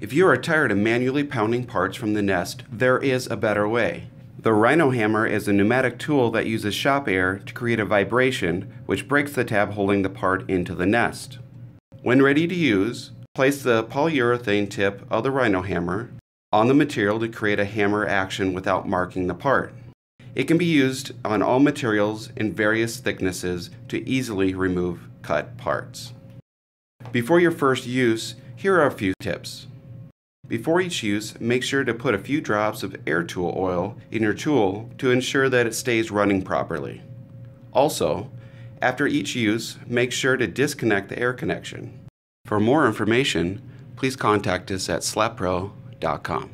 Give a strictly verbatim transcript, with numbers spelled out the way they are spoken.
If you are tired of manually pounding parts from the nest, there is a better way. The Rhino Hammer is a pneumatic tool that uses shop air to create a vibration which breaks the tab holding the part into the nest. When ready to use, place the polyurethane tip of the Rhino Hammer on the material to create a hammer action without marking the part. It can be used on all materials in various thicknesses to easily remove cut parts. Before your first use, here are a few tips. Before each use, make sure to put a few drops of air tool oil in your tool to ensure that it stays running properly. Also, after each use, make sure to disconnect the air connection. For more information, please contact us at slatpro dot com.